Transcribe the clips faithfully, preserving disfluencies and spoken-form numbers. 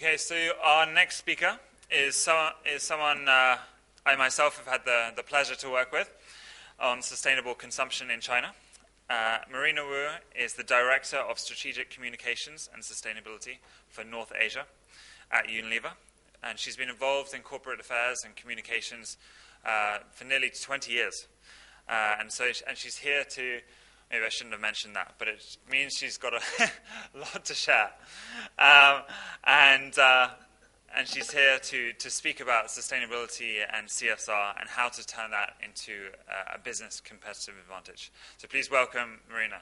Okay, so our next speaker is, so, is someone uh, I myself have had the, the pleasure to work with on sustainable consumption in China. Uh, Marina Wu is the Director of Strategic Communications and Sustainability for North Asia at Unilever, and she's been involved in corporate affairs and communications uh, for nearly twenty years. Uh, and so, and she's here to, maybe I shouldn't have mentioned that, but it means she's got a lot to share. Um, and, uh, and she's here to, to speak about sustainability and C S R and how to turn that into uh, a business competitive advantage. So please welcome Marina.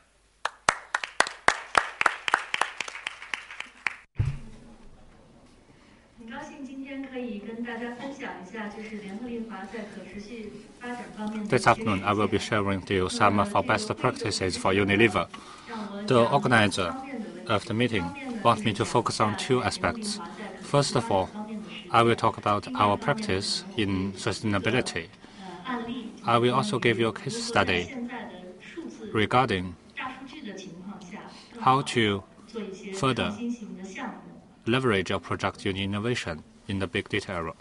This afternoon, I will be sharing with you some of our best practices for Unilever. The organizer of the meeting wants me to focus on two aspects. First of all, I will talk about our practice in sustainability. I will also give you a case study regarding how to further leverage our product in innovation in the big data era.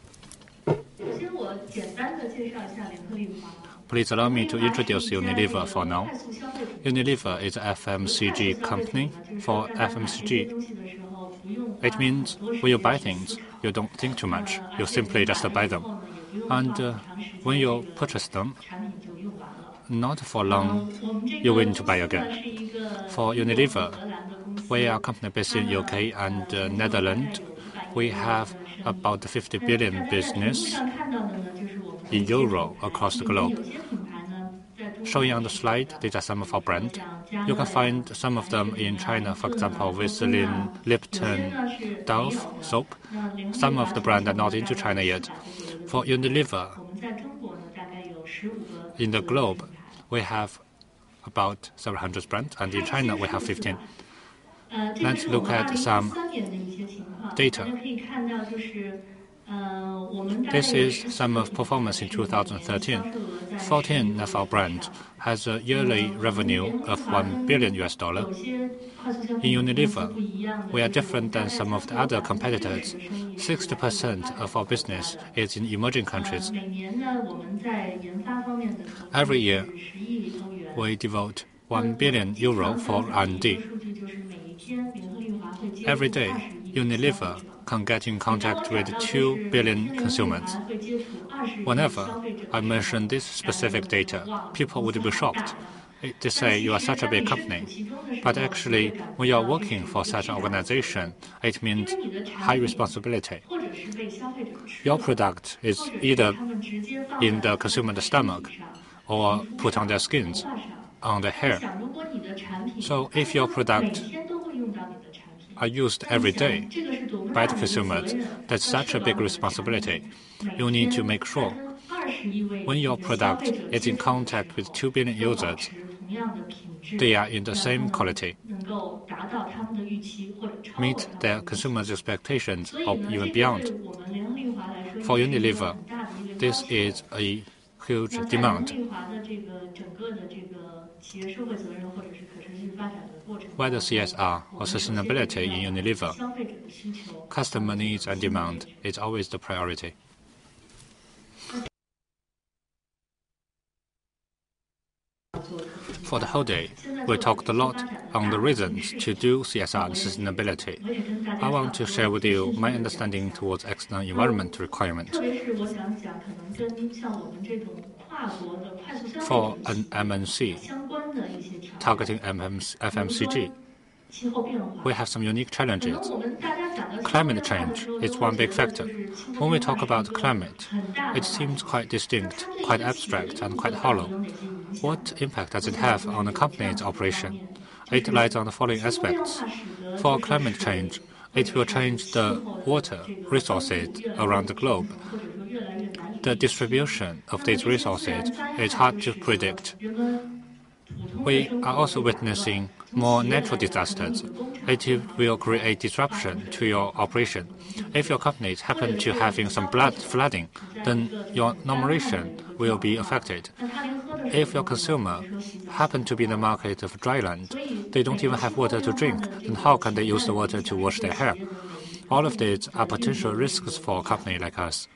Please allow me to introduce Unilever for now. Unilever is an F M C G company. For F M C G, it means when you buy things, you don't think too much. You simply just buy them. And uh, when you purchase them, not for long, you will need to buy again. For Unilever, we are a company based in U K and uh, Netherlands. We have about fifty billion business in euro across the globe. Showing on the slide, these are some of our brands. You can find some of them in China, for example, Vaseline, Lipton, Dove soap. Some of the brands are not into China yet. For Unilever, in the globe, we have about several hundred brands, and in China, we have fifteen. Let's look at some data. This is some of performance in two thousand thirteen. fourteen of our brands has a yearly revenue of one billion U S dollar. In Unilever, we are different than some of the other competitors. sixty percent of our business is in emerging countries. Every year, we devote one billion euro for R and D. Every day, Unilever can get in contact with two billion consumers. Whenever I mention this specific data, people would be shocked. They say, you are such a big company. But actually, when you are working for such an organization, it means high responsibility. Your product is either in the consumer's stomach or put on their skins, on the hair. So if your product are used every day by the consumers, that's such a big responsibility. You need to make sure when your product is in contact with two billion users, they are in the same quality, meet their consumers' expectations or even beyond. For Unilever, this is a huge demand. Whether C S R or sustainability in Unilever, customer needs and demand is always the priority. For the whole day, we talked a lot on the reasons to do C S R and sustainability. I want to share with you my understanding towards external environment requirements. For an M N C, targeting F M C G, we have some unique challenges. Climate change is one big factor. When we talk about climate, it seems quite distinct, quite abstract, and quite hollow. What impact does it have on a company's operation? It relies on the following aspects. For climate change, it will change the water resources around the globe. The distribution of these resources is hard to predict. We are also witnessing more natural disasters. It will create disruption to your operation. If your companies happen to having some blood flooding, then your numeration will be affected. If your consumer happen to be in the market of dry land, they don't even have water to drink, then how can they use the water to wash their hair? All of these are potential risks for a company like us.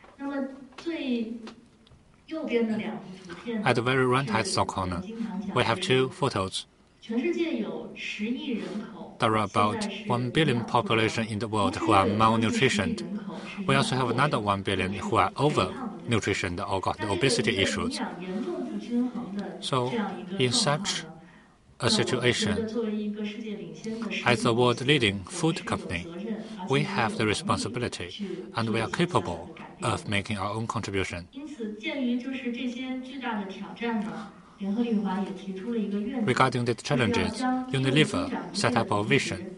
At the very right-hand top corner, we have two photos. There are about one billion population in the world who are malnutritioned. We also have another one billion who are over-nutritioned or got obesity issues. So in such a situation, as the world-leading food company, we have the responsibility and we are capable of making our own contribution. Regarding the challenges, Unilever set up our vision.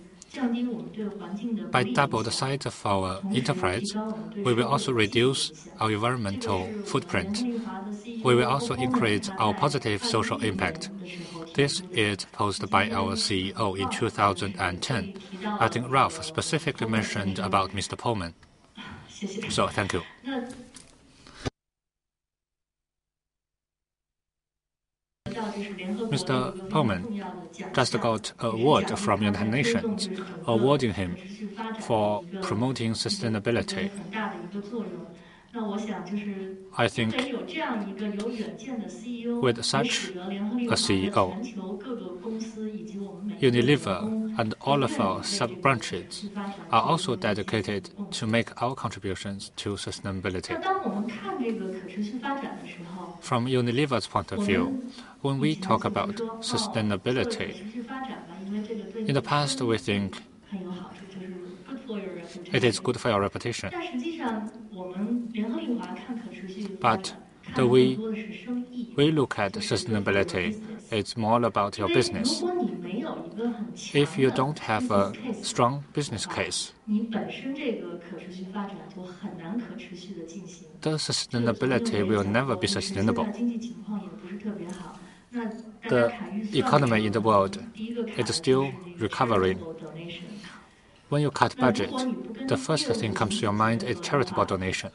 By double the size of our enterprise, we will also reduce our environmental footprint. We will also increase our positive social impact. This is posed by our C E O in two thousand ten. I think Ralph specifically mentioned about Mister Pullman. So, thank you. Mister Pullman just got an award from the United Nations, awarding him for promoting sustainability. I think with such a C E O, Unilever and all of our sub-branches are also dedicated to make our contributions to sustainability. From Unilever's point of view, when we talk about sustainability, in the past we think it is good for our reputation. But the way we look at sustainability, it's more about your business. If you don't have a strong business case, the sustainability will never be sustainable. The economy in the world is still recovering. When you cut budget, the first thing comes to your mind is charitable donation.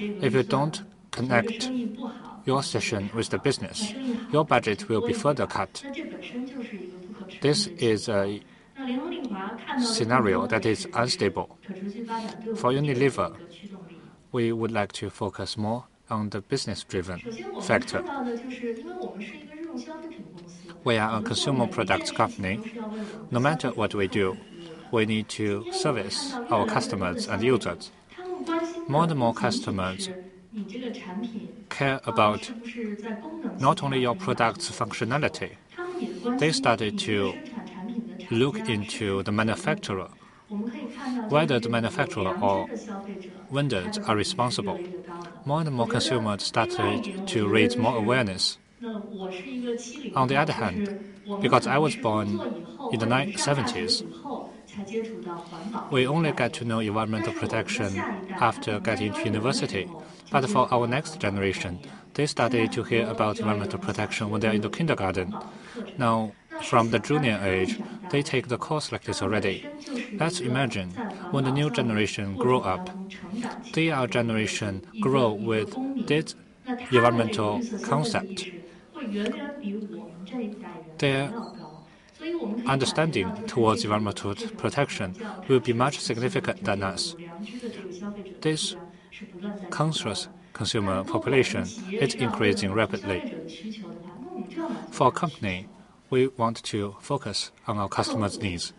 If you don't connect your session with the business, your budget will be further cut. This is a scenario that is unstable. For Unilever, we would like to focus more on the business-driven factor. We are a consumer products company. No matter what we do, we need to service our customers and users. More and more customers care about not only your product's functionality, they started to look into the manufacturer, whether the manufacturer or vendors are responsible. More and more consumers started to raise more awareness. On the other hand, because I was born in the nineteen seventies, we only get to know environmental protection after getting to university. But for our next generation, they started to hear about environmental protection when they are in the kindergarten. Now, from the junior age, they take the course like this already. Let's imagine when the new generation grow up, they are a generation grow with this environmental concept. Their understanding towards environmental protection will be much significant than us. This conscious consumer population is increasing rapidly. For a company, we want to focus on our customers' needs.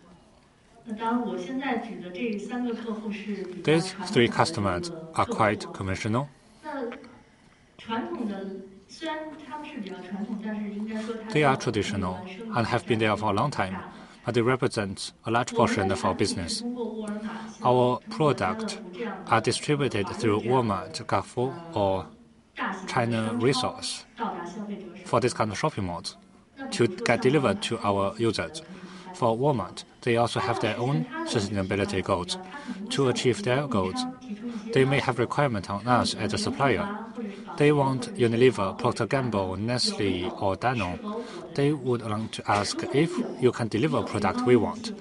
These three customers are quite conventional. They are traditional and have been there for a long time, but they represent a large portion of our business. Our products are distributed through Walmart, Carrefour, or China Resource for this kind of shopping malls to get delivered to our users. For Walmart, they also have their own sustainability goals. To achieve their goals, they may have requirements on us as a supplier. They want Unilever, Procter Gamble, Nestle, or Danone. They would want to ask if you can deliver a product we want.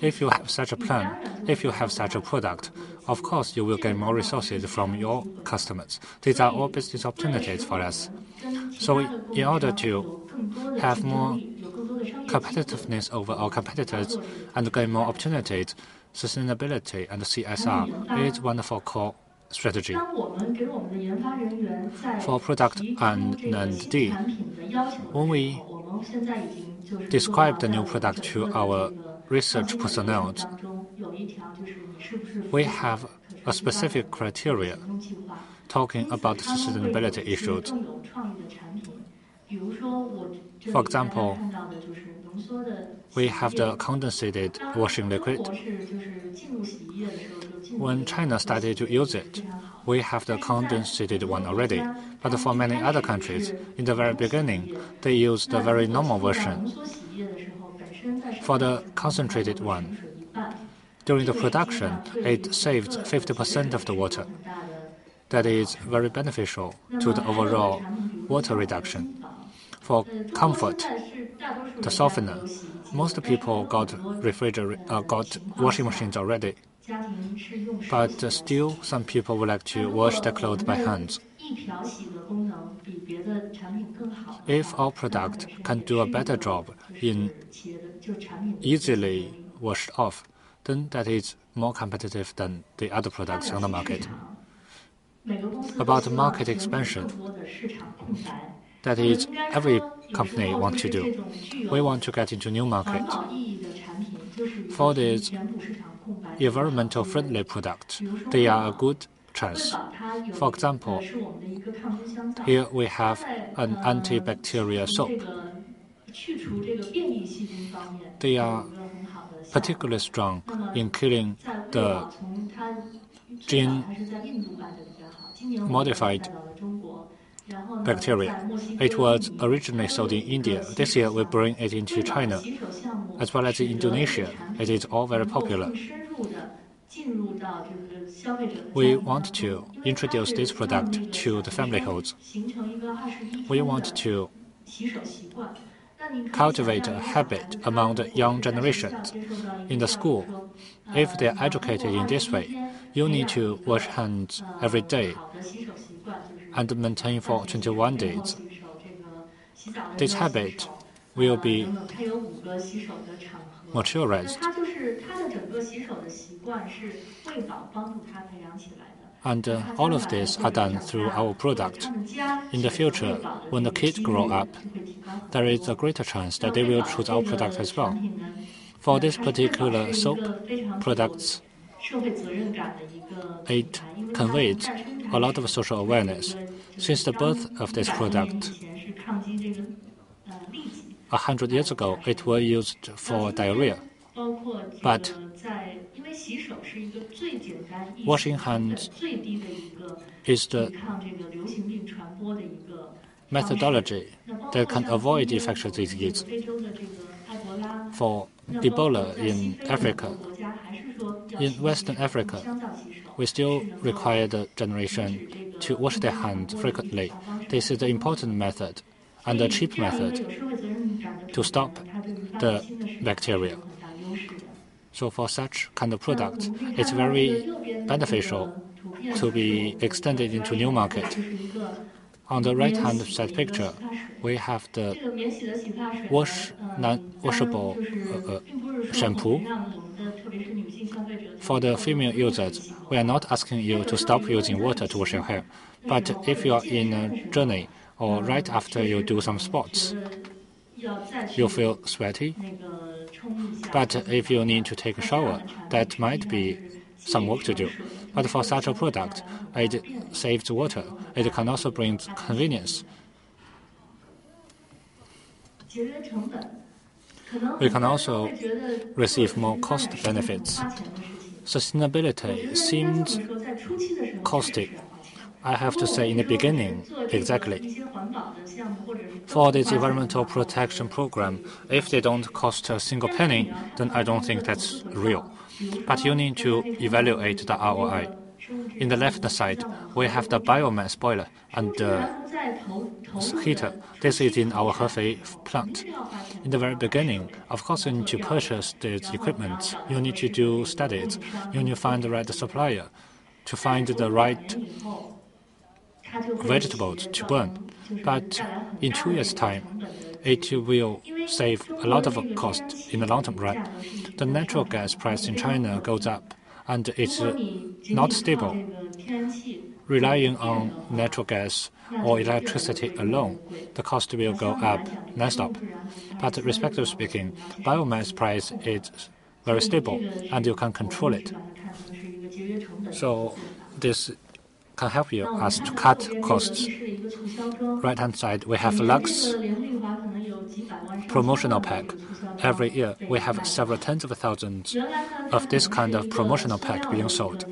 If you have such a plan, if you have such a product, of course you will get more resources from your customers. These are all business opportunities for us. So in order to have more competitiveness over our competitors and gain more opportunities, Sustainability and C S R is one of our core strategy. For product and N D, when we describe the new product to our research personnel, we have a specific criteria talking about sustainability issues. For example, we have the condensated washing liquid. When China started to use it, we have the condensated one already. But for many other countries, in the very beginning, they used the very normal version. For the concentrated one, during the production, it saved fifty percent of the water. That is very beneficial to the overall water reduction. For comfort, the softener, most people got refriger- uh, got washing machines already, but uh, still some people would like to wash their clothes by hands. If our product can do a better job in easily washed off, then that is more competitive than the other products on the market. About market expansion, that is every company wants to do. We want to get into new market. For these environmental friendly products, they are a good chance. For example, here we have an antibacterial soap. They are particularly strong in killing the gene-modified bacteria. It was originally sold in India. This year, we bring it into China, as well as in Indonesia. It is all very popular. We want to introduce this product to the family households. We want to cultivate a habit among the young generations. In the school, if they are educated in this way, you need to wash hands every day and maintain for twenty-one days. This habit will be matured, and uh, all of this are done through our product. In the future, when the kids grow up, there is a greater chance that they will choose our product as well. For this particular soap products, it conveys a lot of social awareness. Since the birth of this product, a hundred years ago, it was used for diarrhea. But washing hands is the methodology that can avoid infectious disease. For Ebola in Africa, in Western Africa, we still require the generation to wash their hands frequently. This is the important method and the cheap method to stop the bacteria. So for such kind of products, it's very beneficial to be extended into new market. On the right-hand side picture, we have the wash non-washable uh, uh, shampoo. For the female users, we are not asking you to stop using water to wash your hair. But if you are in a journey or right after you do some sports, you feel sweaty. But if you need to take a shower, that might be some work to do. But for such a product, it saves water. It can also bring convenience. We can also receive more cost benefits. Sustainability seems costly. I have to say in the beginning, exactly. For this environmental protection program, if they don't cost a single penny, then I don't think that's real. But you need to evaluate the R O I. In the left side, we have the biomass boiler and the heater. This is in our Hefei plant. In the very beginning, of course, you need to purchase this equipment. You need to do studies. You need to find the right supplier to find the right vegetables to burn. But in two years' time, it will save a lot of cost in the long term run. The natural gas price in China goes up, and it's not stable. Relying on natural gas or electricity alone, the cost will go up non-stop. But respectively speaking, biomass price is very stable, and you can control it. So this can help you us to cut costs. Right-hand side, we have Lux promotional pack. Every year, we have several tens of thousands of this kind of promotional pack being sold.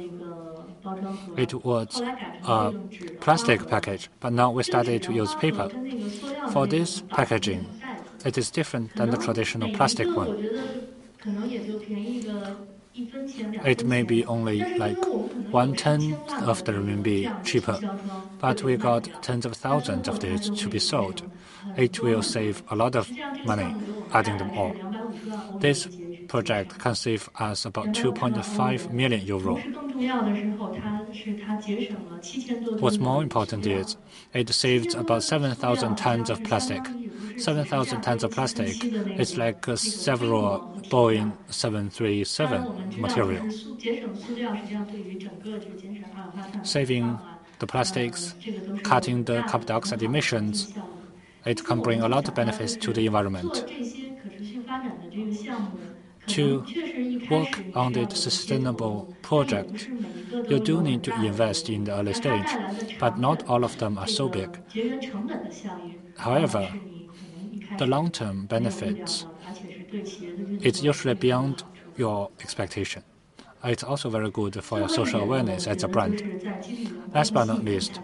It was a plastic package, but now we started to use paper. For this packaging, it is different than the traditional plastic one. It may be only like one tenth of the R M B cheaper, but we got tens of thousands of these to be sold. It will save a lot of money adding them all. This project can save us about two point five million euro. What's more important is it saved about seven thousand tons of plastic. seven thousand tons of plastic is like several Boeing seven thirty-seven material. Saving the plastics, cutting the carbon dioxide emissions, it can bring a lot of benefits to the environment. To work on the sustainable project, you do need to invest in the early stage, but not all of them are so big. However, the long-term benefits, it's usually beyond your expectation. It's also very good for your social awareness as a brand. Last but not least,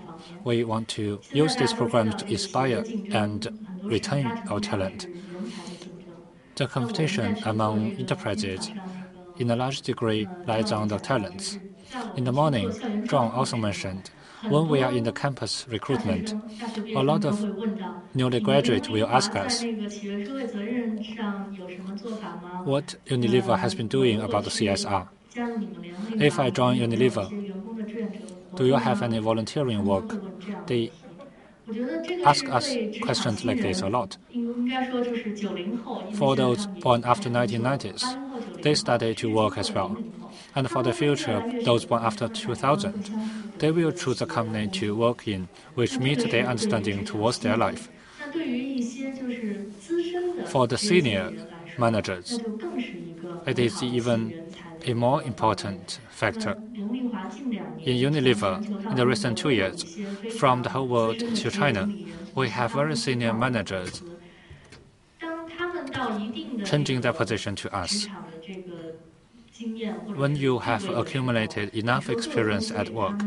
we want to use these programs to inspire and retain our talent. The competition among enterprises in a large degree lies on the talents. In the morning, John also mentioned, when we are in the campus recruitment, a lot of newly graduates will ask us what Unilever has been doing about the C S R. If I join Unilever, do you have any volunteering work? They ask us questions like this a lot. For those born after nineteen nineties, they started to work as well. And for the future, those born after two thousand, they will choose a company to work in which meets their understanding towards their life. For the senior managers, it is even a more important factor. In Unilever, in the recent two years, from the whole world to China, we have very senior managers changing their position to us. When you have accumulated enough experience at work,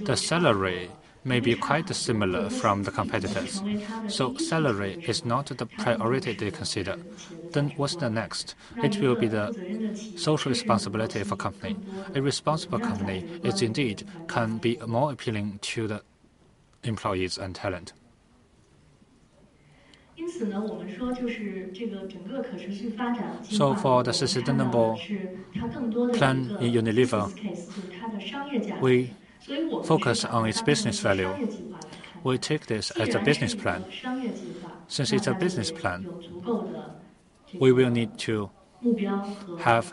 the salary may be quite similar from the competitors. So salary is not the priority they consider. Then what's the next? It will be the social responsibility of a company. A responsible company is indeed can be more appealing to the employees and talent. So for the sustainable plan in Unilever, we focus on its business value. We take this as a business plan. Since it's a business plan, we will need to have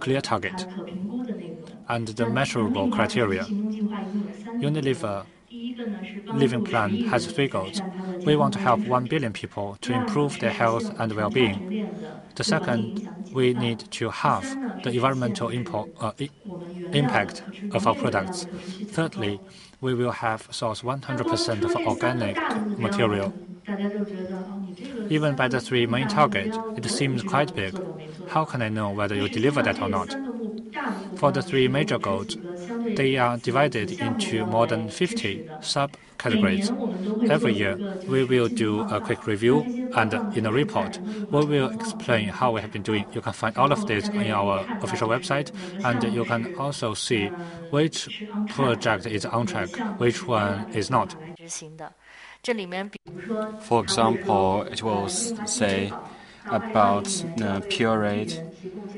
clear target and the measurable criteria. Unilever Living Plan has three goals. We want to help one billion people to improve their health and well-being. The second, we need to halve the environmental import, uh, impact of our products. Thirdly, we will have sourced one hundred percent of organic material. Even by the three main targets, it seems quite big. How can I know whether you deliver that or not? For the three major goals, they are divided into more than fifty sub-categories. Every year, we will do a quick review, and in a report, we will explain how we have been doing. You can find all of this on our official website, and you can also see which project is on track, which one is not. For example, it will say about uh, Pureit.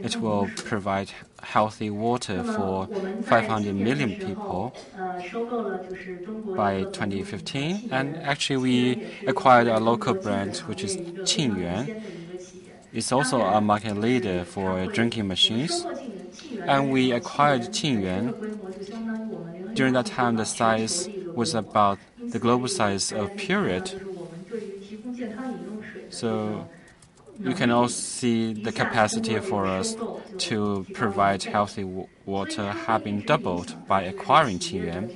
It will provide healthy water for five hundred million people by twenty fifteen. And actually, we acquired a local brand, which is Qingyuan. It's also a market leader for drinking machines. And we acquired Qingyuan. During that time, the size was about the global size of Pureit. So you can all see the capacity for us to provide healthy w water has been doubled by acquiring Qingyuan.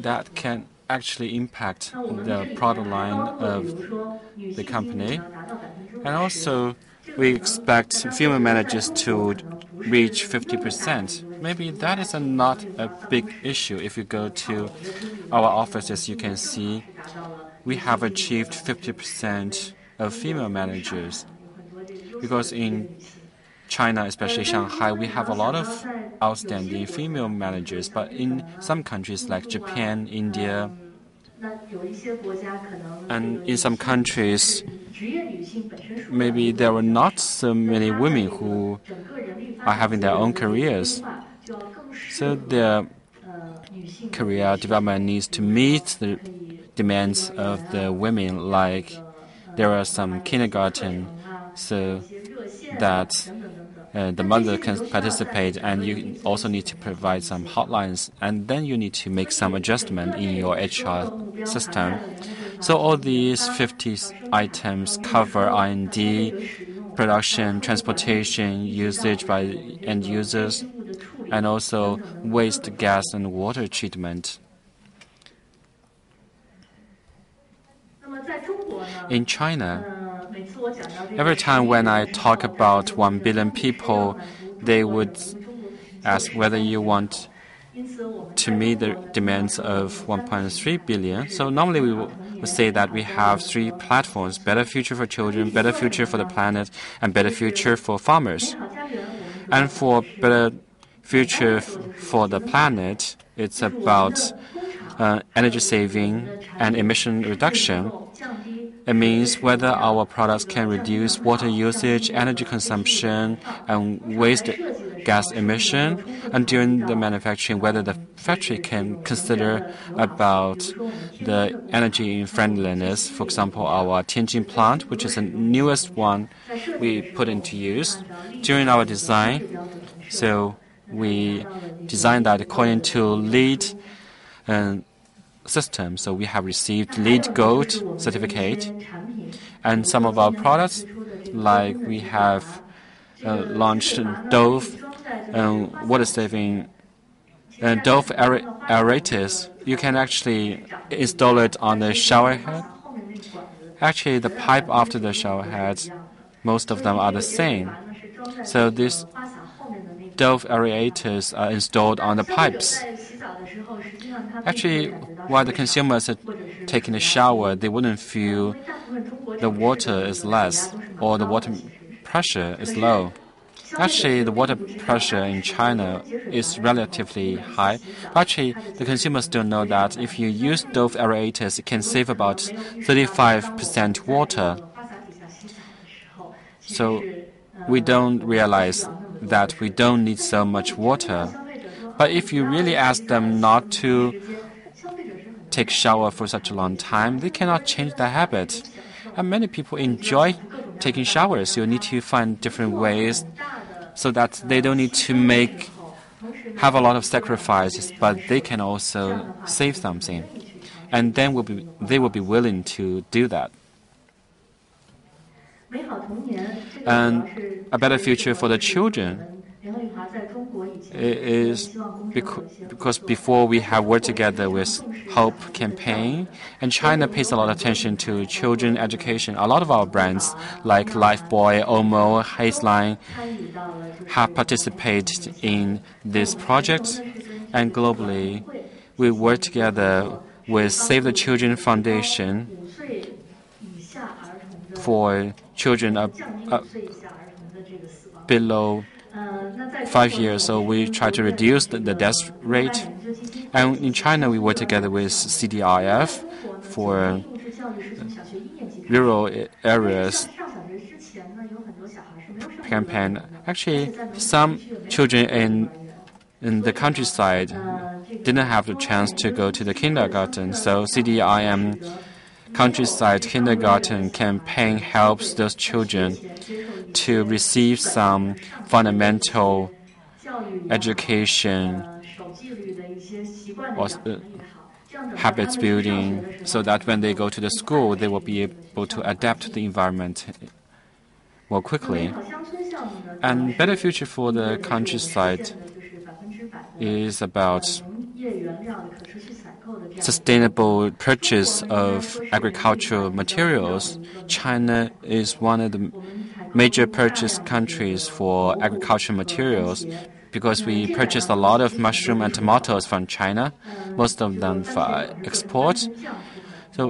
That can actually impact the product line of the company. And also, we expect female managers to reach fifty percent. Maybe that is a, not a big issue. If you go to our offices, you can see we have achieved fifty percent of female managers. Because in China, especially Shanghai, we have a lot of outstanding female managers. But in some countries like Japan, India, and in some countries, maybe there were not so many women who are having their own careers. So their career development needs to meet the demands of the women, like there are some kindergarten, so that uh, the mother can participate, and you also need to provide some hotlines, and then you need to make some adjustment in your H R system. So all these fifty items cover R and D, production, transportation, usage by end users, and also waste, gas, and water treatment. In China, every time when I talk about one billion people, they would ask whether you want to meet the demands of one point three billion. So normally we would say that we have three platforms: better future for children, better future for the planet, and better future for farmers. And for better future for the planet, it's about uh, energy saving and emission reduction. It means whether our products can reduce water usage, energy consumption, and waste gas emission, and during the manufacturing, whether the factory can consider about the energy friendliness. For example, our Tianjin plant, which is the newest one we put into use during our design. So we designed that according to LEED and system, so we have received LEED Gold certificate, and some of our products, like we have uh, launched Dove um, water-saving uh, Dove aerators. You can actually install it on the shower head. Actually, the pipe after the shower heads, most of them are the same. So these Dove aerators are installed on the pipes. Actually, while the consumers are taking a shower, they wouldn't feel the water is less or the water pressure is low. Actually, the water pressure in China is relatively high. Actually, the consumers don't know that if you use Dove aerators, it can save about thirty-five percent water. So we don't realize that we don't need so much water. But if you really ask them not to take shower for such a long time, they cannot change their habit. And many people enjoy taking showers. You need to find different ways so that they don't need to make have a lot of sacrifices, but they can also save something. And then will be, they will be willing to do that. And a better future for the children. It is because before we have worked together with Hope campaign, and China pays a lot of attention to children education. A lot of our brands like Lifebuoy, Omo, Haseline have participated in this project, and globally we work together with Save the Children Foundation for children up, up below five years, so we try to reduce the, the death rate. And in China, we work together with C D I F for rural areas campaign. Actually, some children in in the countryside didn't have the chance to go to the kindergarten, so C D I M countryside kindergarten campaign helps those children to receive some fundamental education or uh, habits building, so that when they go to the school, they will be able to adapt to the environment more quickly. And better future for the countryside is about sustainable purchase of agricultural materials. China is one of the major purchase countries for agricultural materials because we purchased a lot of mushroom and tomatoes from China, most of them for export. So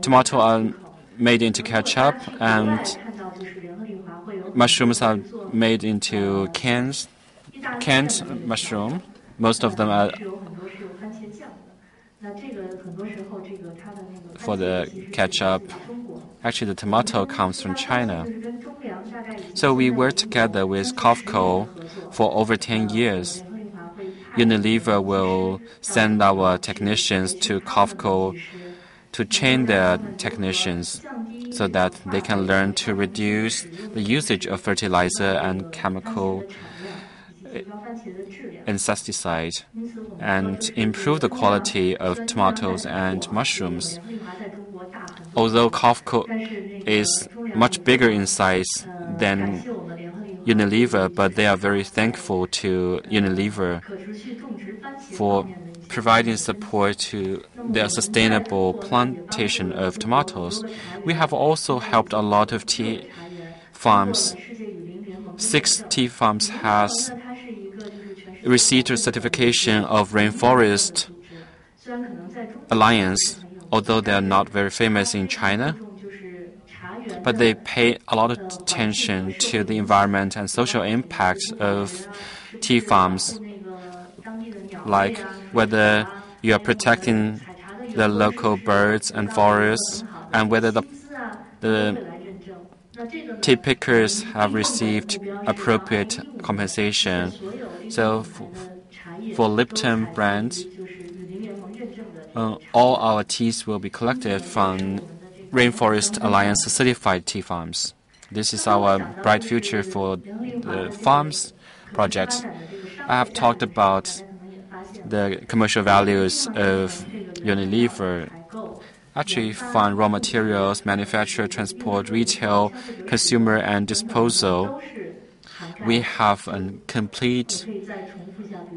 tomatoes are made into ketchup and mushrooms are made into cans, canned mushroom. Most of them are for the ketchup. Actually, the tomato comes from China. So we worked together with COFCO for over ten years. Unilever will send our technicians to COFCO to train their technicians so that they can learn to reduce the usage of fertilizer and chemical insecticide and improve the quality of tomatoes and mushrooms. Although COFCO is much bigger in size than Unilever, but they are very thankful to Unilever for providing support to their sustainable plantation of tomatoes. We have also helped a lot of tea farms. Six tea farms has received a certification of Rainforest Alliance, although they are not very famous in China, but they pay a lot of attention to the environment and social impact of tea farms, like whether you are protecting the local birds and forests and whether the, the tea pickers have received appropriate compensation. So for, for Lipton brand, uh, all our teas will be collected from Rainforest Alliance certified tea farms. This is our bright future for the farms project. I have talked about the commercial values of Unilever. Actually, fund raw materials, manufacture, transport, retail, consumer, and disposal. We have a complete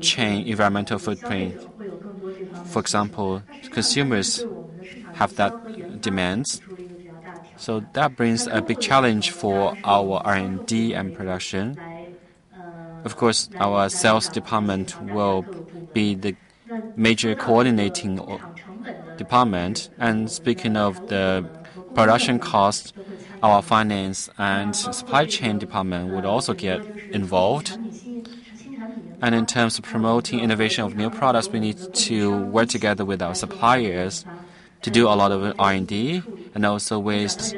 chain environmental footprint. For example, consumers have that demands. So that brings a big challenge for our R and D and production. Of course, our sales department will be the major coordinating department. And speaking of the production cost, our finance and supply chain department would also get involved. And in terms of promoting innovation of new products, we need to work together with our suppliers to do a lot of R and D and also waste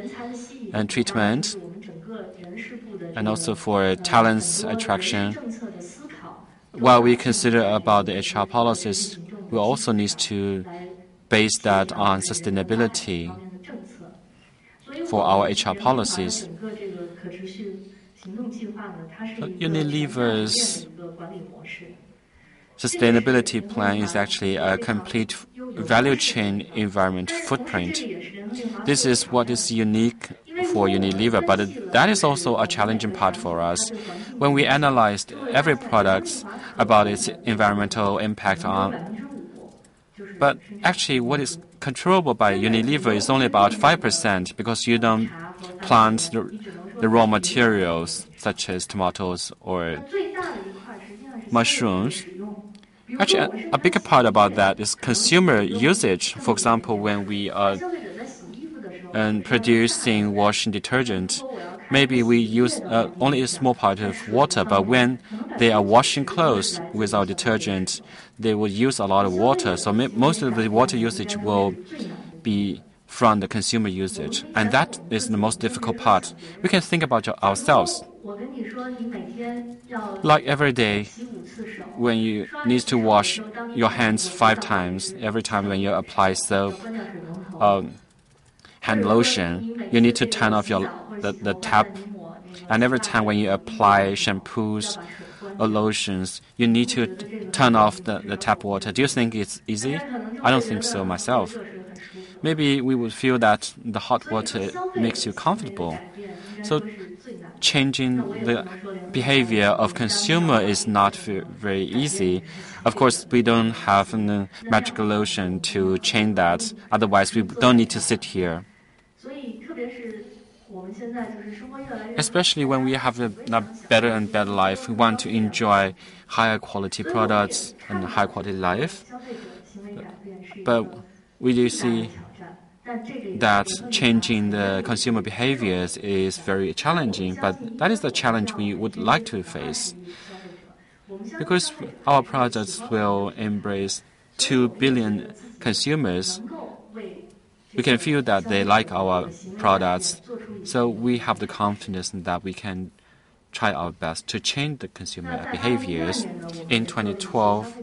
and treatment, and also for talents attraction. While we consider about the H R policies, we also need to base that on sustainability for our H R policies. Unilever's sustainability plan is actually a complete value chain environment footprint. This is what is unique for Unilever, but that is also a challenging part for us. When we analyzed every product about its environmental impact on, but actually what is controllable by Unilever is only about five percent, because you don't plant the, the raw materials such as tomatoes or mushrooms. Actually, a, a bigger part about that is consumer usage. For example, when we are and producing washing detergent, maybe we use uh, only a small part of water, but when they are washing clothes with our detergent, they will use a lot of water. So most of the water usage will be from the consumer usage, and that is the most difficult part. We can think about ourselves. Like every day, when you need to wash your hands five times, every time when you apply soap, um, hand lotion, you need to turn off your the, the tap. And every time when you apply shampoos or lotions, you need to turn off the, the tap water. Do you think it's easy? I don't think so myself. Maybe we would feel that the hot water makes you comfortable. So changing the behavior of consumer is not very easy. Of course, we don't have a magical lotion to change that. Otherwise, we don't need to sit here. Especially when we have a better and better life, we want to enjoy higher quality products and high quality life. But we do see that changing the consumer behaviors is very challenging, but that is the challenge we would like to face. Because our products will embrace two billion consumers, we can feel that they like our products, so we have the confidence that we can try our best to change the consumer behaviors. In twenty twelve,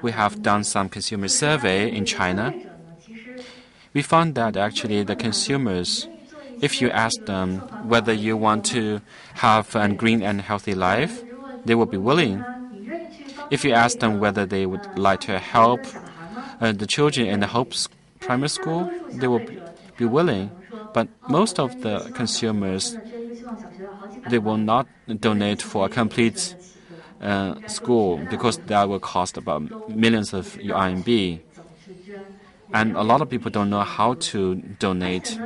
we have done some consumer survey in China. We found that actually the consumers, if you ask them whether you want to have a green and healthy life, they will be willing. If you ask them whether they would like to help uh, the children in the Hope Primary School, they will be willing. But most of the consumers, they will not donate for a complete uh, school because that will cost about millions of R M B. And a lot of people don't know how to donate.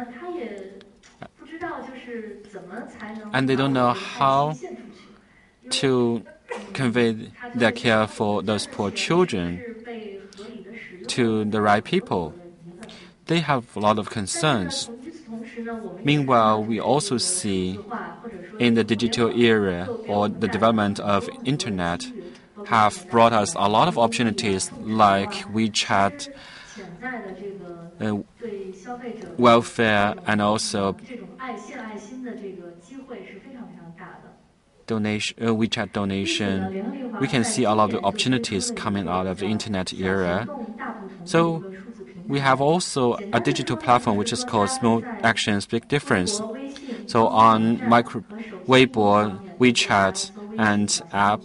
And they don't know how to convey their care for those poor children to the right people. They have a lot of concerns. Meanwhile, we also see in the digital era or the development of Internet have brought us a lot of opportunities like WeChat, Uh, welfare, and also donation, uh, WeChat donation. We can see a lot of opportunities coming out of the Internet era. So we have also a digital platform which is called Small Actions, Big Difference. So on micro, Weibo, WeChat, and app,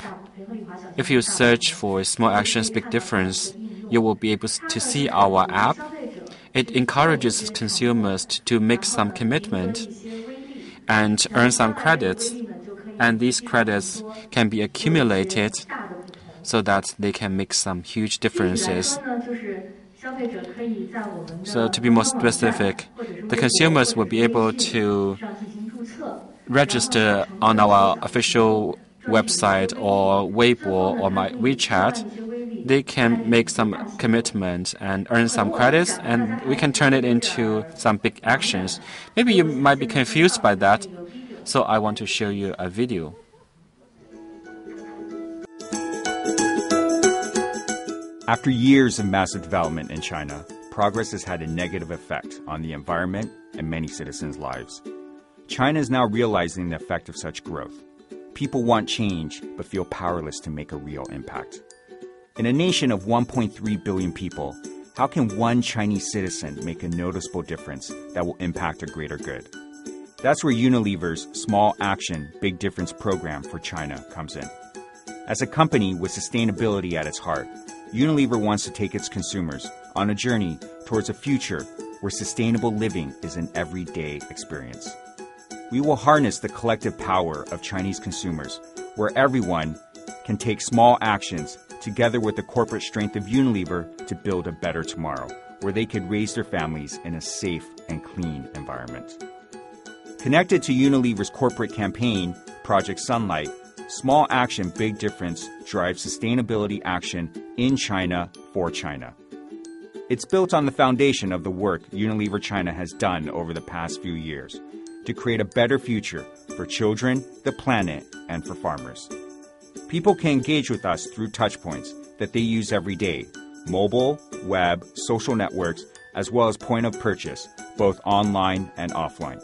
if you search for Small Actions, Big Difference, you will be able to see our app. It encourages consumers to make some commitment and earn some credits. And these credits can be accumulated so that they can make some huge differences. So to be more specific, the consumers will be able to register on our official website or Weibo or my WeChat. They can make some commitment and earn some credits, and we can turn it into some big actions. Maybe you might be confused by that, so I want to show you a video. After years of massive development in China, progress has had a negative effect on the environment and many citizens' lives. China is now realizing the effect of such growth. People want change, but feel powerless to make a real impact. In a nation of one point three billion people, how can one Chinese citizen make a noticeable difference that will impact a greater good? That's where Unilever's Small Action, Big Difference program for China comes in. As a company with sustainability at its heart, Unilever wants to take its consumers on a journey towards a future where sustainable living is an everyday experience. We will harness the collective power of Chinese consumers, where everyone can take small actions together with the corporate strength of Unilever to build a better tomorrow, where they could raise their families in a safe and clean environment. Connected to Unilever's corporate campaign, Project Sunlight, Small Action, Big Difference drives sustainability action in China for China. It's built on the foundation of the work Unilever China has done over the past few years to create a better future for children, the planet, and for farmers. People can engage with us through touchpoints that they use every day, mobile, web, social networks, as well as point of purchase, both online and offline.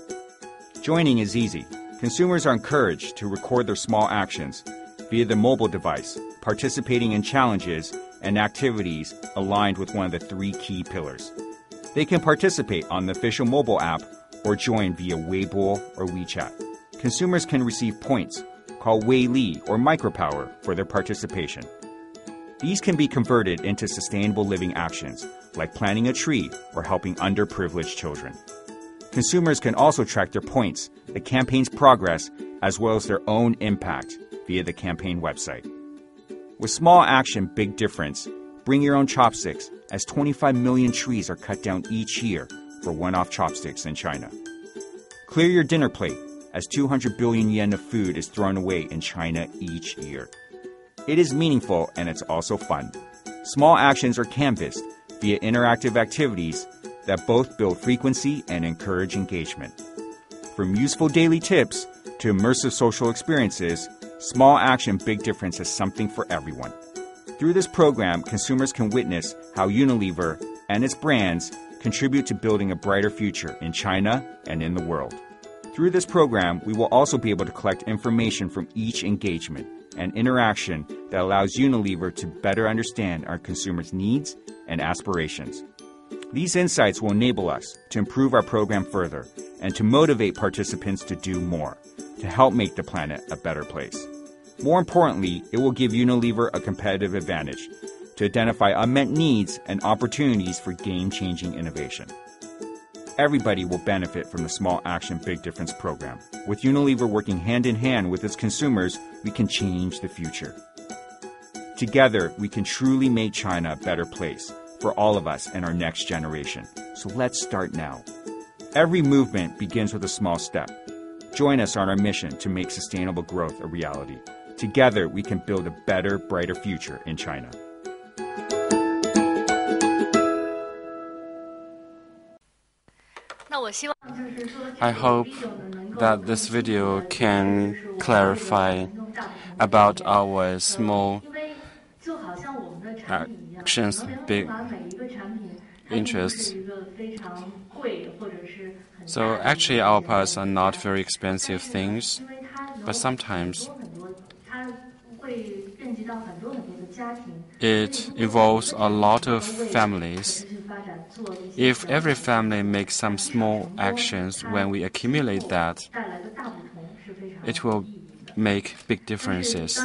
Joining is easy. Consumers are encouraged to record their small actions via their mobile device, participating in challenges and activities aligned with one of the three key pillars. They can participate on the official mobile app or join via Weibo or WeChat. Consumers can receive points called Weili or micropower for their participation. These can be converted into sustainable living actions like planting a tree or helping underprivileged children. Consumers can also track their points, the campaign's progress, as well as their own impact via the campaign website. With small action, big difference, bring your own chopsticks, as twenty-five million trees are cut down each year for one-off chopsticks in China. Clear your dinner plate, as two hundred billion yen of food is thrown away in China each year. It is meaningful and it's also fun. Small actions are canvassed via interactive activities that both build frequency and encourage engagement. From useful daily tips to immersive social experiences, Small Action Big Difference is something for everyone. Through this program, consumers can witness how Unilever and its brands contribute to building a brighter future in China and in the world. Through this program, we will also be able to collect information from each engagement and interaction that allows Unilever to better understand our consumers' needs and aspirations. These insights will enable us to improve our program further and to motivate participants to do more, to help make the planet a better place. More importantly, it will give Unilever a competitive advantage to identify unmet needs and opportunities for game-changing innovation. Everybody will benefit from the Small Action Big Difference program. With Unilever working hand-in-hand with its consumers, we can change the future. Together, we can truly make China a better place for all of us and our next generation. So let's start now. Every movement begins with a small step. Join us on our mission to make sustainable growth a reality. Together, we can build a better, brighter future in China. I hope that this video can clarify about our small actions, big interests. So actually our products are not very expensive things, but sometimes it involves a lot of families. If every family makes some small actions, when we accumulate that, it will make big differences.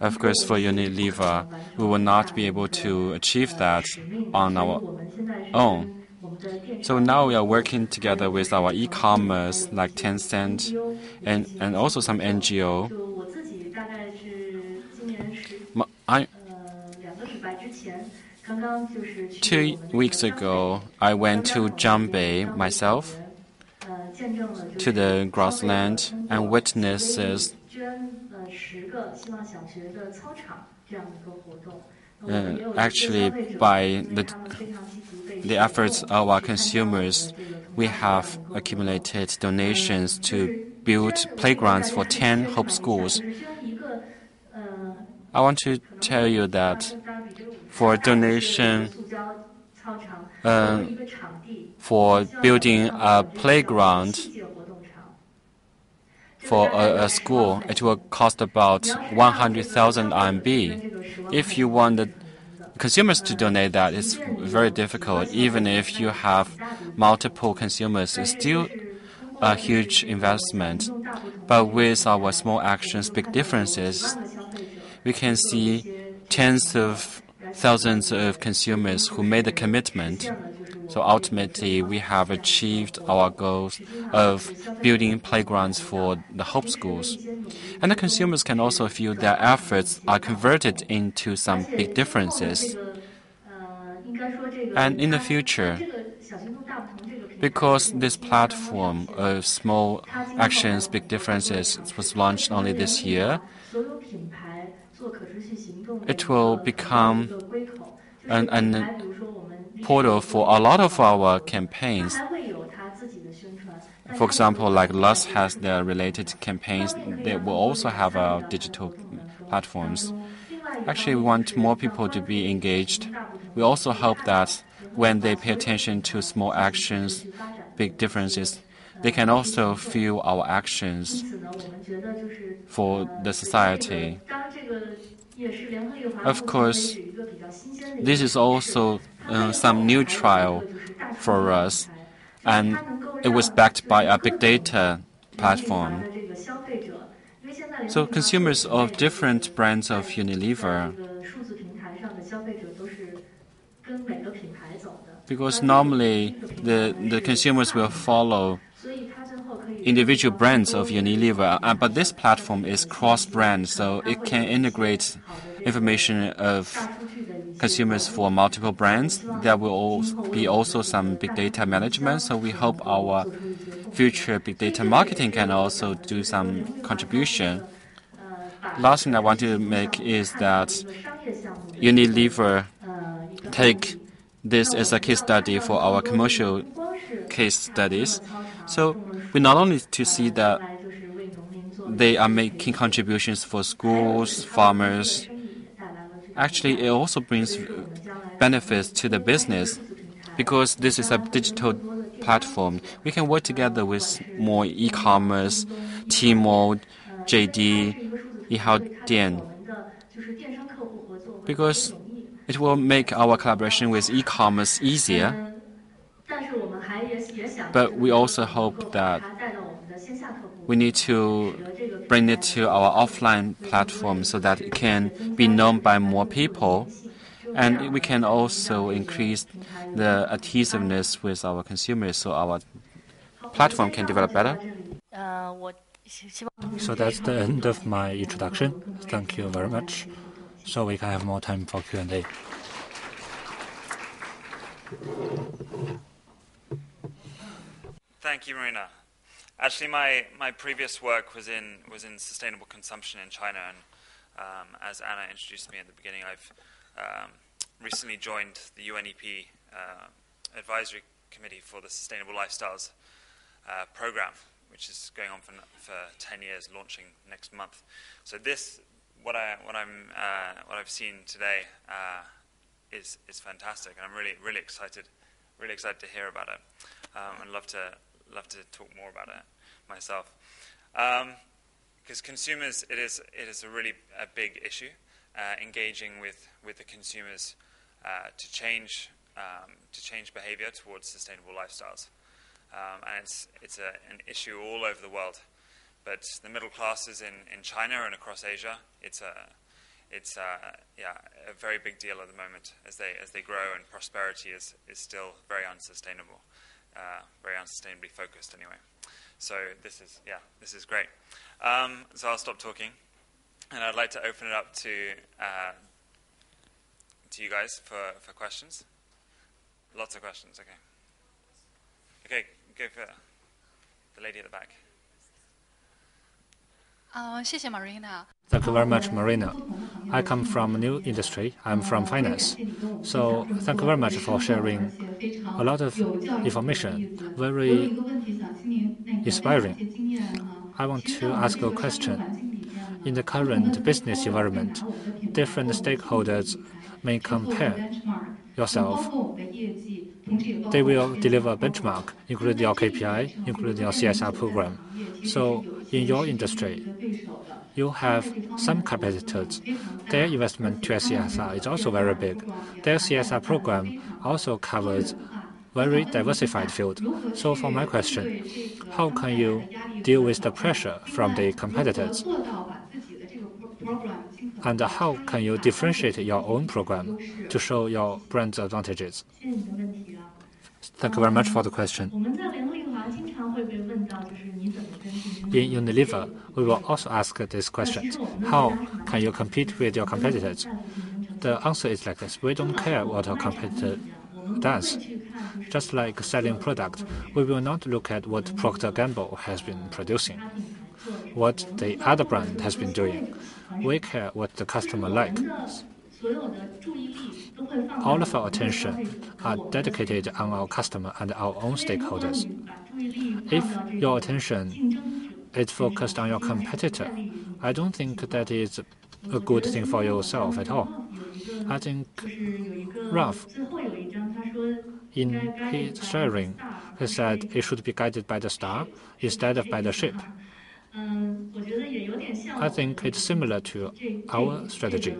Of course, for Unilever, we will not be able to achieve that on our own. So now we are working together with our e-commerce like Tencent and, and also some N G O. I, two weeks ago, I went to Zhangbei myself, to the grassland, and witnesses uh, actually by the the efforts of our consumers, we have accumulated donations to build playgrounds for ten hope schools. I want to tell you that for donation, uh, for building a playground for a, a school, it will cost about one hundred thousand R M B. If you want the consumers to donate that, it's very difficult. Even if you have multiple consumers, it's still a huge investment. But with our small actions, big differences, we can see tens of thousands of consumers who made the commitment. So ultimately, we have achieved our goals of building playgrounds for the hope schools. And the consumers can also feel their efforts are converted into some big differences. And in the future, because this platform of small actions, big differences was launched only this year, it will become an, an portal for a lot of our campaigns. For example, like Lust has their related campaigns, they will also have our digital platforms. Actually, we want more people to be engaged. We also hope that when they pay attention to small actions, big differences. They can also fuel our actions for the society. Of course, this is also uh, some new trial for us, and it was backed by a big data platform. So consumers of different brands of Unilever, because normally the, the consumers will follow individual brands of Unilever, uh, but this platform is cross-brand, so it can integrate information of consumers for multiple brands. There will be also some big data management, so we hope our future big data marketing can also do some contribution. Last thing I want to make is that Unilever take this as a case study for our commercial case studies. So we not only to see that they are making contributions for schools, farmers, actually it also brings benefits to the business because this is a digital platform. We can work together with more e-commerce, T Mode, J D, Dian, because it will make our collaboration with e-commerce easier. But we also hope that we need to bring it to our offline platform so that it can be known by more people, and we can also increase the adhesiveness with our consumers so our platform can develop better. So that's the end of my introduction. Thank you very much. So we can have more time for Q and A. Thank you, Marina. Actually, my, my previous work was in was in sustainable consumption in China, and um, as Anna introduced me at the beginning, I've um, recently joined the U N E P uh, Advisory Committee for the Sustainable Lifestyles uh, Program, which is going on for, for ten years, launching next month. So this, what I what I'm uh, what I've seen today uh, is is fantastic, and I'm really really excited, really excited to hear about it. Um, I'd love to love to talk more about it myself, because um, consumers, it is it is a really a big issue. Uh, engaging with with the consumers uh, to change um, to change behaviour towards sustainable lifestyles. Um, and it's, it's a, an issue all over the world, but the middle classes in, in China and across Asia, it's a, it's a, yeah, a very big deal at the moment as they as they grow, and prosperity is is still very unsustainable, uh, very unsustainably focused anyway. So this is yeah, this is great. Um, so I'll stop talking, and I'd like to open it up to uh, to you guys for for questions. Lots of questions. Okay. Okay. Go for the lady at the back. Uh, thank you, Marina. Thank you very much, Marina. I come from a new industry. I'm from finance. So thank you very much for sharing a lot of information, very inspiring. I want to ask a question. In the current business environment, different stakeholders may compare yourself. They will deliver a benchmark, including your K P I, including your C S R program. So in your industry, you have some competitors. Their investment to C S R is also very big. Their C S R program also covers very diversified field. So for my question, how can you deal with the pressure from the competitors? And how can you differentiate your own program to show your brand's advantages? Thank you very much for the question. In Unilever, we will also ask this question. How can you compete with your competitors? The answer is like this. We don't care what our competitor does. Just like selling product, we will not look at what Procter Gamble has been producing, what the other brand has been doing. We care what the customer likes. All of our attention are dedicated on our customer and our own stakeholders. If your attention is focused on your competitor, I don't think that is a good thing for yourself at all. I think Ralph in his steering. He said it should be guided by the star instead of by the ship. I think it's similar to our strategy.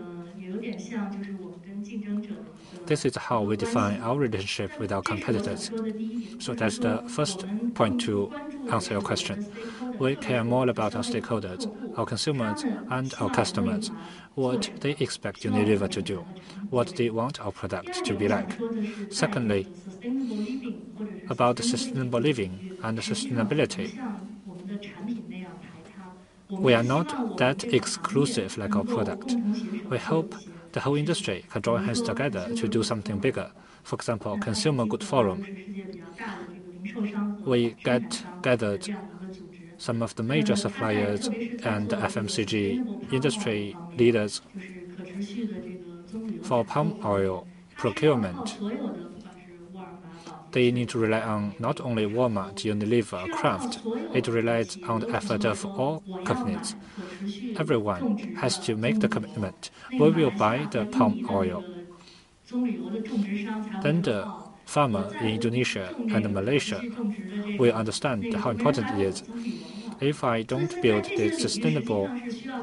This is how we define our relationship with our competitors. So that's the first point to answer your question. We care more about our stakeholders, our consumers, and our customers, what they expect Unilever to do, what they want our product to be like. Secondly, about sustainable living and sustainability. We are not that exclusive like our product. We hope the whole industry can join hands together to do something bigger. For example, Consumer Good Forum. We get gathered some of the major suppliers and F M C G industry leaders for palm oil procurement. They need to rely on not only Walmart, Unilever, Kraft. It relies on the effort of all companies. Everyone has to make the commitment. We will buy the palm oil. Then the farmer in Indonesia and Malaysia will understand how important it is. If I don't build the sustainable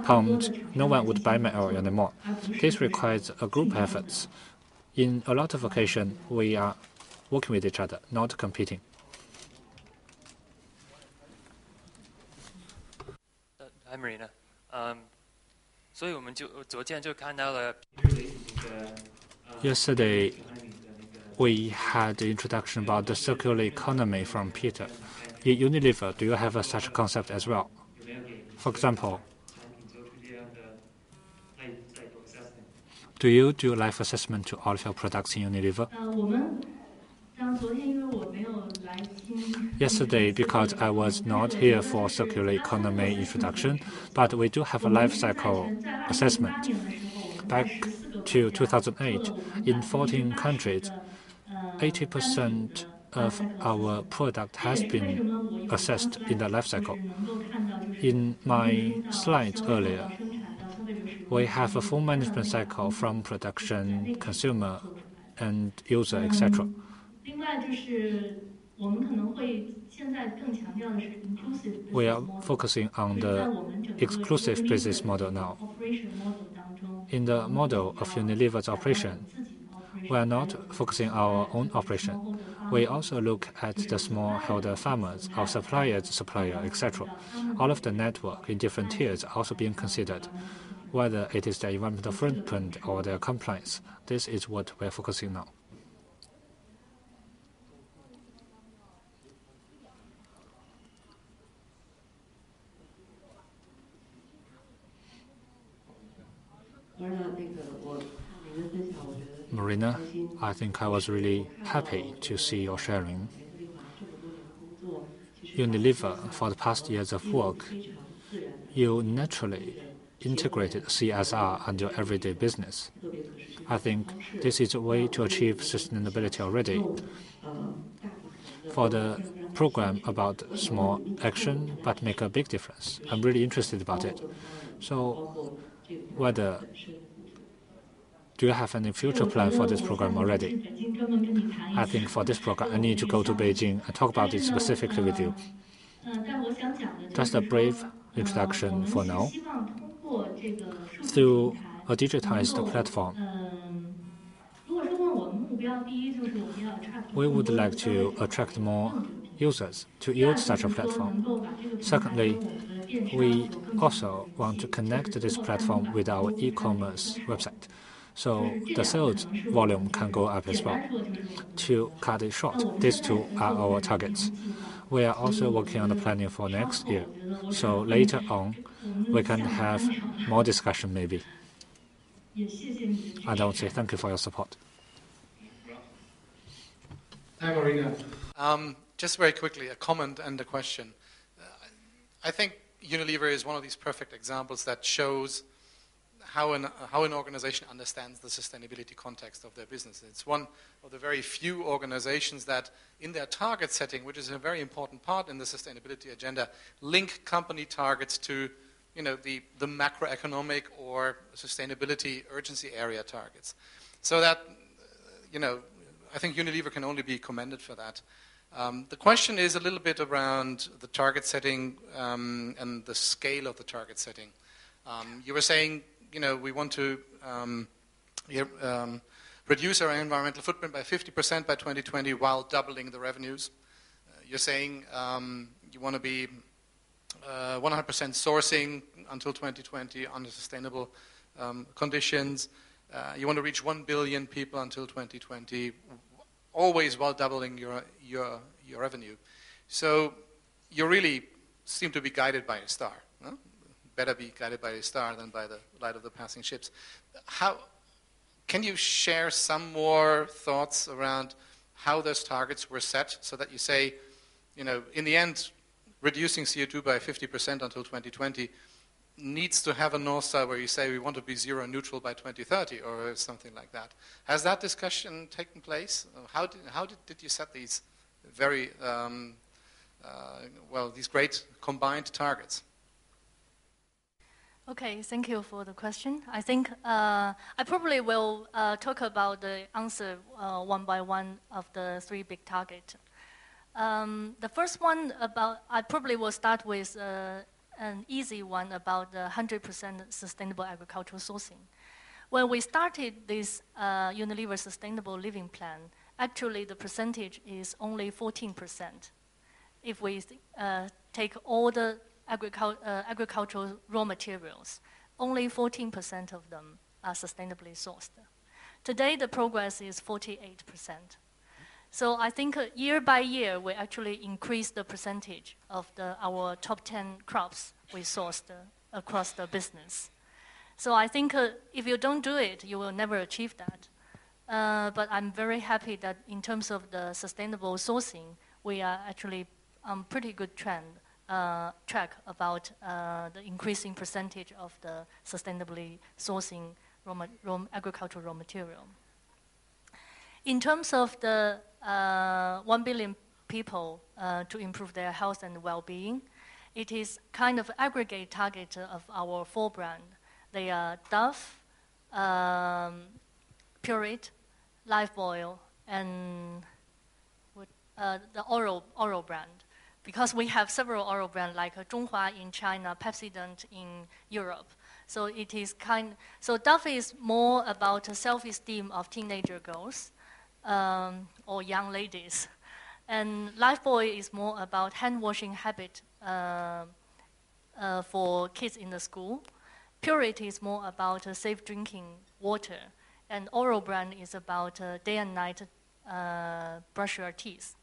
palms, no one would buy my oil anymore. This requires a group effort. In a lot of occasions, we are working with each other, not competing. Hi, Marina. Um, Yesterday, we had the introduction about the circular economy from Peter. In Unilever, do you have a such concept as well? For example, do you do life assessment to all of your products in Unilever? Yesterday, because I was not here for circular economy introduction, but we do have a life cycle assessment. Back to two thousand eight, in fourteen countries, eighty percent of our product has been assessed in the life cycle. In my slides earlier, we have a full management cycle from production, consumer, and user, et cetera. We are focusing on the exclusive business model now. In the model of Unilever's operation, we are not focusing on our own operation. We also look at the smallholder farmers, our suppliers, supplier, et cetera. All of the network in different tiers are also being considered, whether it is their environmental footprint or their compliance. This is what we are focusing on now. Marina, I think I was really happy to see your sharing. Unilever, for the past years of work, you naturally integrated C S R and your everyday business. I think this is a way to achieve sustainability already. For the program about small action but make a big difference, I'm really interested about it. So, whether do you have any future plan for this program already? I think for this program, I need to go to Beijing and talk about it specifically with you. Just a brief introduction for now. Through a digitized platform, we would like to attract more users to use such a platform. Secondly, we also want to connect this platform with our e-commerce website, so the sales volume can go up as well. To cut it short, these two are our targets. We are also working on the planning for next year, so later on we can have more discussion maybe. And I would say thank you for your support. Hi, Marina. Um, just very quickly, a comment and a question. Uh, I think Unilever is one of these perfect examples that shows how an, how an organization understands the sustainability context of their business. It's one of the very few organizations that, in their target setting, which is a very important part in the sustainability agenda, link company targets to you know, the, the macroeconomic or sustainability urgency area targets. So that, you know, I think Unilever can only be commended for that. Um, the question is a little bit around the target setting um, and the scale of the target setting. Um, you were saying, you know, we want to um, um, reduce our environmental footprint by fifty percent by twenty twenty while doubling the revenues. Uh, you're saying um, you want to be one hundred percent uh, sourcing until twenty twenty under sustainable um, conditions. Uh, you want to reach one billion people until twenty twenty, always while doubling your, your, your revenue. So you really seem to be guided by a star. No? Better be guided by a star than by the light of the passing ships. How, can you share some more thoughts around how those targets were set so that you say, you know, in the end, reducing C O two by fifty percent until twenty twenty needs to have a North Star where you say we want to be zero neutral by twenty thirty or something like that. Has that discussion taken place? How did, how did, did you set these very, um, uh, well, these great combined targets? Okay, thank you for the question. I think uh, I probably will uh, talk about the answer uh, one by one of the three big targets. Um, the first one about, I probably will start with uh, an easy one about the one hundred percent sustainable agricultural sourcing. When we started this uh, Unilever Sustainable Living Plan, actually the percentage is only fourteen percent. If we uh, take all the agricult uh, agricultural raw materials, only fourteen percent of them are sustainably sourced. Today the progress is forty-eight percent. So I think uh, year by year, we actually increase the percentage of the, our top ten crops we sourced uh, across the business. So I think uh, if you don't do it, you will never achieve that. Uh, but I'm very happy that in terms of the sustainable sourcing, we are actually on pretty good trend, uh, track about uh, the increasing percentage of the sustainably sourcing raw, raw agricultural raw material. In terms of the uh, one billion people uh, to improve their health and well-being, it is kind of aggregate target of our four brands. They are Dove, um, Pureit, Lifebuoy, and uh, the oral, oral brand. Because we have several oral brands like Zhonghua in China, Pepsident in Europe. So it is kind, so Dove is more about the self-esteem of teenager girls. Um, or young ladies, and Lifebuoy is more about hand washing habit uh, uh, for kids in the school. Pureit is more about uh, safe drinking water, and Oral brand is about uh, day and night uh, brush your teeth.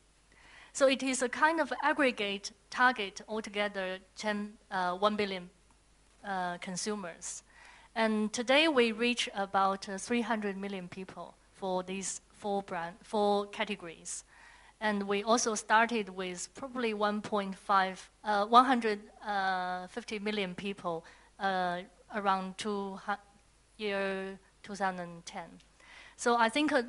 So it is a kind of aggregate target altogether, ten, uh, one billion uh, consumers, and today we reach about uh, three hundred million people for these Four, brand, four categories. And we also started with probably one hundred fifty million people uh, around two, year two thousand ten. So I think uh,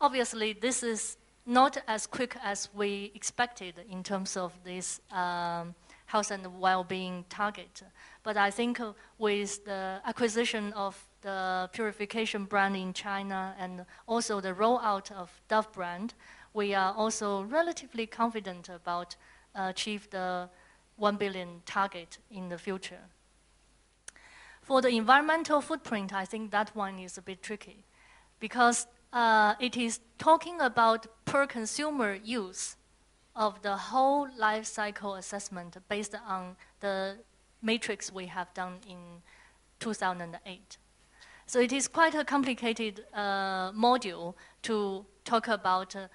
obviously this is not as quick as we expected in terms of this um, health and well-being target. But I think uh, with the acquisition of the purification brand in China and also the rollout of Dove brand, we are also relatively confident about uh, achieve the one billion target in the future. For the environmental footprint, I think that one is a bit tricky because uh, it is talking about per consumer use of the whole life cycle assessment based on the matrix we have done in two thousand eight. So it is quite a complicated uh, module to talk about uh,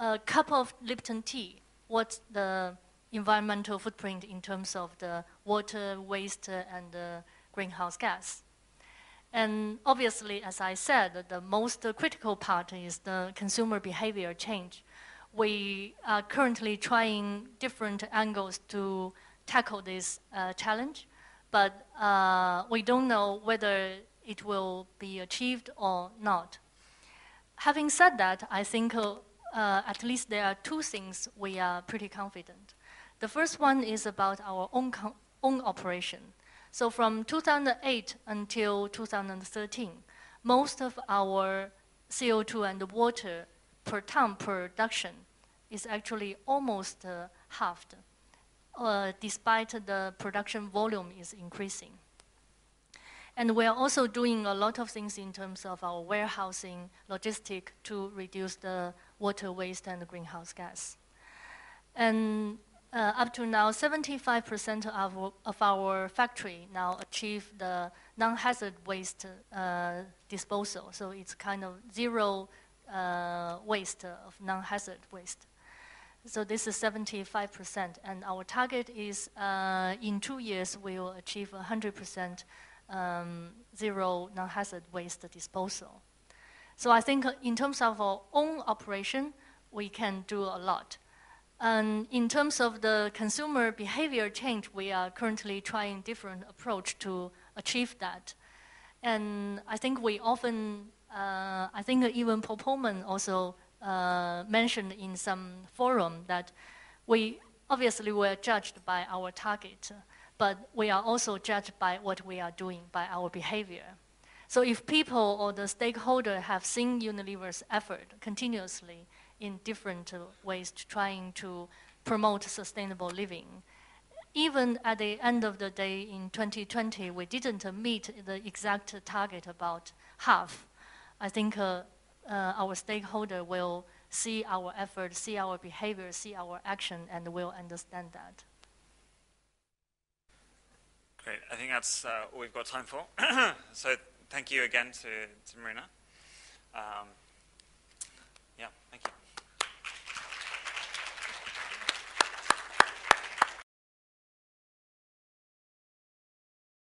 a cup of Lipton tea, what's the environmental footprint in terms of the water, waste, and uh, greenhouse gas. And obviously, as I said, the most critical part is the consumer behavior change. We are currently trying different angles to tackle this uh, challenge, but uh, we don't know whether it will be achieved or not. Having said that, I think uh, uh, at least there are two things we are pretty confident. The first one is about our own, own operation. So from two thousand eight until two thousand thirteen, most of our C O two and water per ton production is actually almost uh, halved, uh, despite the production volume is increasing. And we are also doing a lot of things in terms of our warehousing, logistic to reduce the water waste and the greenhouse gas. And uh, up to now, seventy-five percent of, of our factory now achieve the non-hazard waste uh, disposal. So it's kind of zero uh, waste of non-hazard waste. So this is seventy-five percent. And our target is uh, in two years, we will achieve one hundred percent Um, zero non-hazard waste disposal. So I think in terms of our own operation, we can do a lot. And in terms of the consumer behavior change, we are currently trying different approach to achieve that. And I think we often, uh, I think even Paul Polman also uh, mentioned in some forum that we obviously were judged by our target, but we are also judged by what we are doing, by our behavior. So if people or the stakeholder have seen Unilever's effort continuously in different ways to trying to promote sustainable living, even at the end of the day in twenty twenty, we didn't meet the exact target about half. I think uh, uh, our stakeholder will see our effort, see our behavior, see our action, and will understand that. Great. I think that's uh, all we've got time for. So thank you again to, to Marina. Um, yeah, thank you.